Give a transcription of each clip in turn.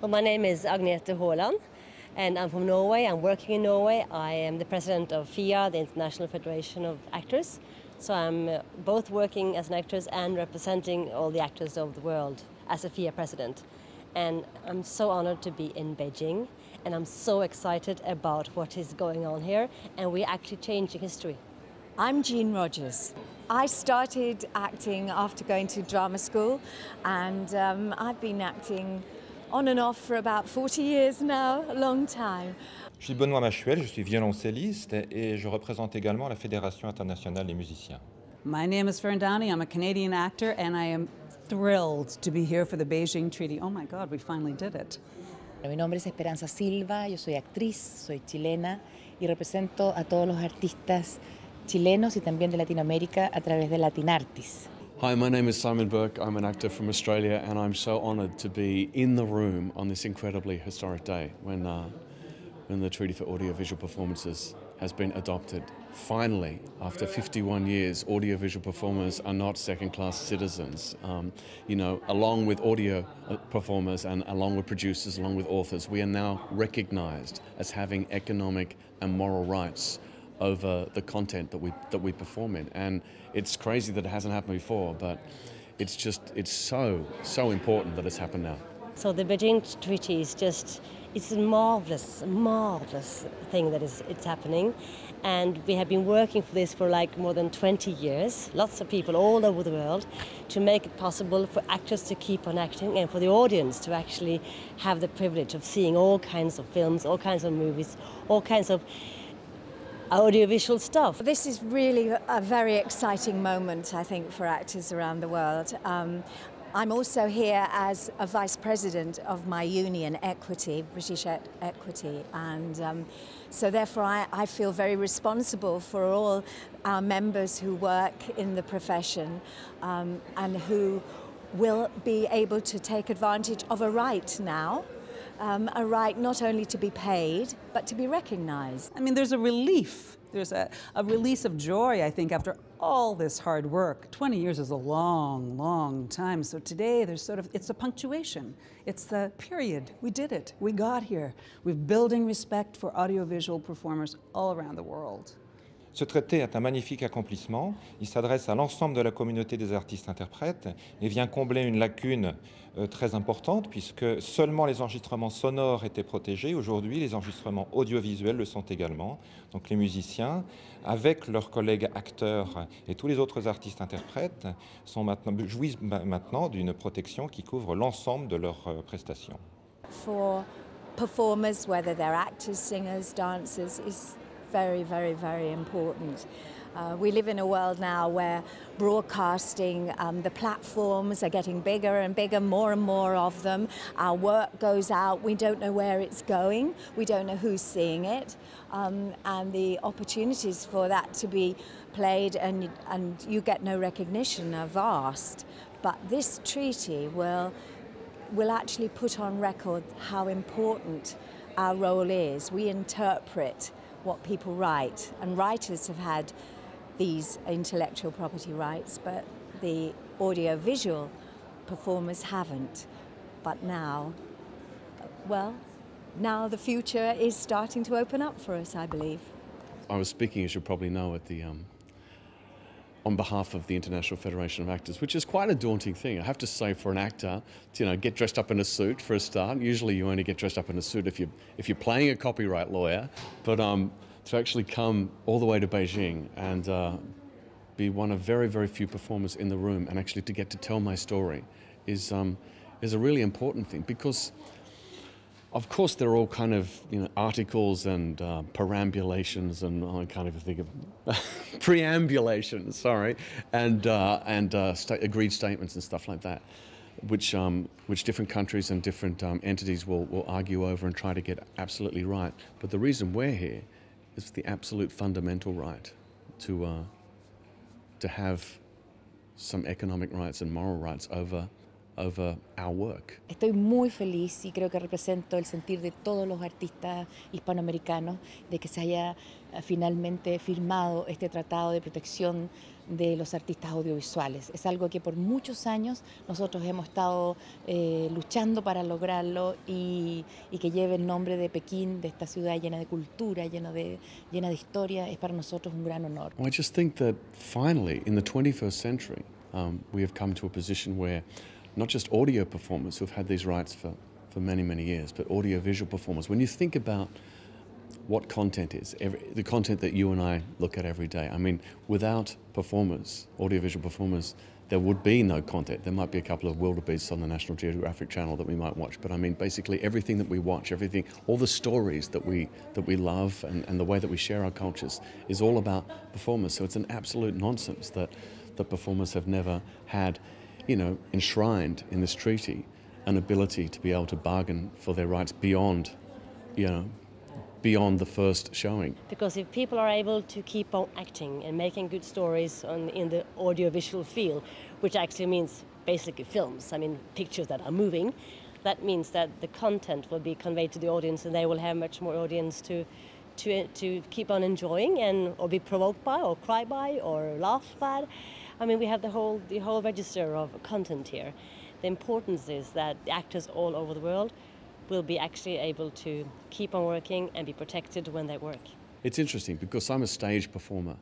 Well, my name is Agneta Holan, and I'm from Norway. I'm working in Norway. I am the president of FIA, the International Federation of Actors. So I'm both working as an actress and representing all the actors of the world as a FIA president. And I'm so honored to be in Beijing, and I'm so excited about what is going on here, and we're actually changing history. I'm Jean Rogers. I started acting after going to drama school, and I've been acting on and off for about 40 years now, a long time. Je suis Benoit Machuel, je suis violoncelliste et je représente également la Fédération Internationale des Musiciens. My name is Fern Downey, I'm a Canadian actor and I am thrilled to be here for the Beijing Treaty. Oh my God, we finally did it. Mi nombre es Esperanza Silva, yo soy actriz, soy chilena y represento a todos los artistas chilenos y también de Latinoamérica a través de Latinartis. Hi, my name is Simon Burke. I'm an actor from Australia and I'm so honoured to be in the room on this incredibly historic day when the Treaty for Audiovisual Performances has been adopted. Finally, after 51 years, audiovisual performers are not second-class citizens. You know, along with audio performers and along with producers, along with authors, we are now recognised as having economic and moral rights over the content that we perform in, and it's crazy that it hasn't happened before, but it's just it's so important that it's happened now. So the Beijing Treaty is just a marvelous thing that it's happening, and we have been working for this for like more than 20 years. Lots of people all over the world to make it possible for actors to keep on acting and for the audience to actually have the privilege of seeing all kinds of films, all kinds of movies, all kinds of audiovisual stuff. This is really a very exciting moment, I think, for actors around the world. I'm also here as a vice president of my union, Equity, British Equity, and so therefore I feel very responsible for all our members who work in the profession and who will be able to take advantage of a right now. A right not only to be paid, but to be recognised. I mean, there's a relief. There's a release of joy, I think, after all this hard work. 20 years is a long, long time. So today, there's sort of, it's a punctuation. It's the period. We did it. We got here. We're building respect for audiovisual performers all around the world. Ce traité est un magnifique accomplissement. Il s'adresse à l'ensemble de la communauté des artistes-interprètes et vient combler une lacune très importante puisque seulement les enregistrements sonores étaient protégés. Aujourd'hui, les enregistrements audiovisuels le sont également. Donc les musiciens, avec leurs collègues acteurs et tous les autres artistes-interprètes, jouissent maintenant d'une protection qui couvre l'ensemble de leurs prestations. For performers, whether they're actors, singers, dancers, is very important. We live in a world now where broadcasting, the platforms are getting bigger and bigger, more and more of them. Our work goes out, we don't know where it's going, we don't know who's seeing it, and the opportunities for that to be played and you get no recognition are vast. But this treaty will actually put on record how important our role is. We interpret what people write, and writers have had these intellectual property rights, but the audiovisual performers haven't. But now, well, now the future is starting to open up for us, I believe. I was speaking, as you probably know, at the on behalf of the International Federation of Actors, which is quite a daunting thing, I have to say, for an actor to, you know, get dressed up in a suit for a start. Usually, you only get dressed up in a suit if you're playing a copyright lawyer. But to actually come all the way to Beijing and be one of very few performers in the room and actually to get to tell my story is a really important thing because, of course, there are all kind of, you know, articles and perambulations and I can't even think of preambulations, sorry, and agreed statements and stuff like that, which different countries and different entities will argue over and try to get absolutely right. But the reason we're here is the absolute fundamental right to have some economic rights and moral rights over over our work. Estoy muy feliz y creo que represento el sentir de todos los artistas hispanoamericanos de que se haya finalmente firmado este tratado de protección de los artistas audiovisuales. Es algo que por muchos años nosotros hemos estado luchando para lograrlo y que lleve el nombre de Pekín, de esta ciudad llena de cultura, llena de historia, es para nosotros un gran honor. I just think that finally, in the 21st century, we have come to a position where not just audio performers who've had these rights for many, many years, but audiovisual performers. When you think about what content is, the content that you and I look at every day, I mean, without performers, audiovisual performers, there would be no content. There might be a couple of wildebeests on the National Geographic Channel that we might watch, but I mean, basically everything that we watch, everything, all the stories that we love and the way that we share our cultures is all about performers. So it's an absolute nonsense that the performers have never had, you know, enshrined in this treaty, an ability to be able to bargain for their rights beyond, you know, beyond the first showing. Because if people are able to keep on acting and making good stories in the audiovisual field, which actually means basically films, I mean pictures that are moving, that means that the content will be conveyed to the audience and they will have much more audience to keep on enjoying and or be provoked by or cry by or laugh by. I mean, we have the whole register of content here. The importance is that actors all over the world will be actually able to keep on working and be protected when they work. It's interesting because I'm a stage performer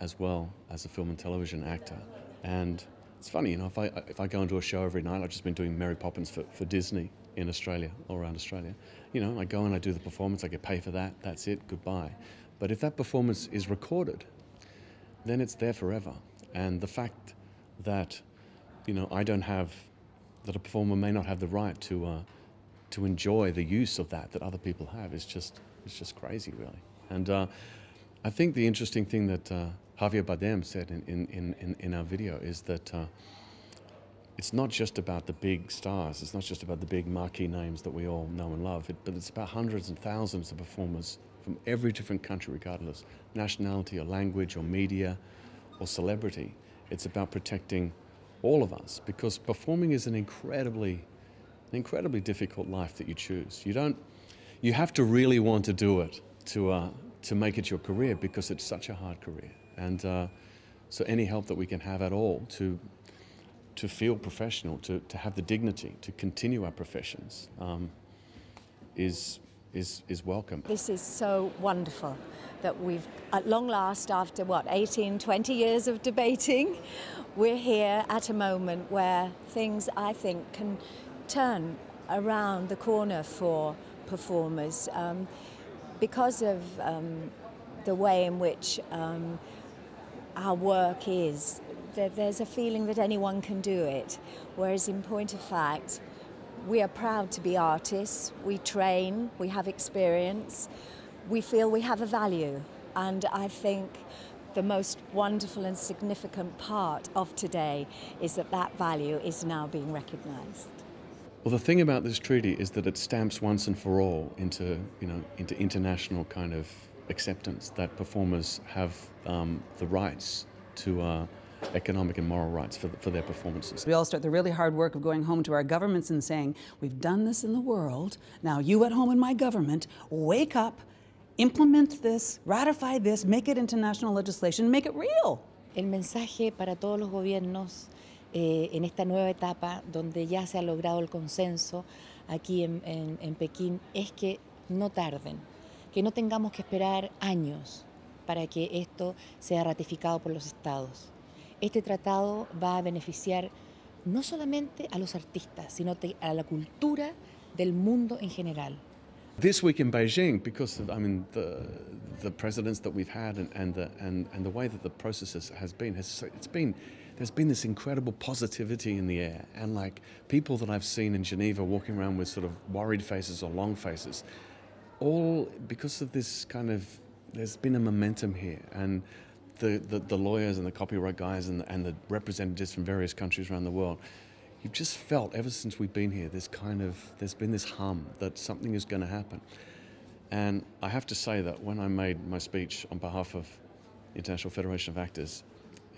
as well as a film and television actor. And it's funny, you know, if I go into a show every night, I've just been doing Mary Poppins for Disney in Australia, all around Australia. You know, I go and I do the performance, I get paid for that, that's it, goodbye. But if that performance is recorded, then it's there forever. And the fact that, you know, that a performer may not have the right to enjoy the use of that other people have is just crazy, really. And I think the interesting thing that Javier Badem said in our video is that it's not just about the big stars, it's not just about the big marquee names that we all know and love, but it's about hundreds and thousands of performers from every different country, regardless, nationality or language or media or celebrity. It's about protecting all of us, because performing is an incredibly difficult life that you choose. You have to really want to do it to make it your career, because it's such a hard career. And so any help that we can have at all to feel professional, to have the dignity, to continue our professions is welcome. This is so wonderful that we've, at long last, after what, 18, 20 years of debating, we're here at a moment where things, I think, can turn around the corner for performers because of the way in which our work is. There's a feeling that anyone can do it, whereas in point of fact, we are proud to be artists, we train, we have experience, we feel we have a value. And I think the most wonderful and significant part of today is that value is now being recognised. Well, the thing about this treaty is that it stamps once and for all into international kind of acceptance that performers have the rights to economic and moral rights for their performances. We all start the really hard work of going home to our governments and saying, we've done this in the world, now you at home in my government, wake up, implement this, ratify this, make it into national legislation, make it real. El mensaje para todos los gobiernos en esta nueva etapa donde ya se ha logrado el consenso aquí en Pekín es que no tarden, que no tengamos que esperar años para que esto sea ratificado por los estados. Este tratado va a beneficiar no solamente a los artistas, sino a la cultura del mundo en general. This week in Beijing, because of, I mean, the presidents that we've had and the way that the process has been, there's been this incredible positivity in the air, and like people that I've seen in Geneva walking around with sort of worried faces or long faces, all because of this kind of, there's been a momentum here, and the lawyers and the copyright guys and the representatives from various countries around the world, you've just felt ever since we've been here this kind of, there's been this hum that something is going to happen. And I have to say that when I made my speech on behalf of the International Federation of Actors,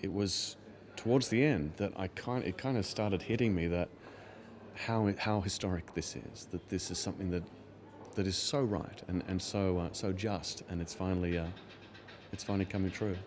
it was towards the end that it kind of started hitting me that how historic this is, that this is something that is so right and so just, and it's finally coming true.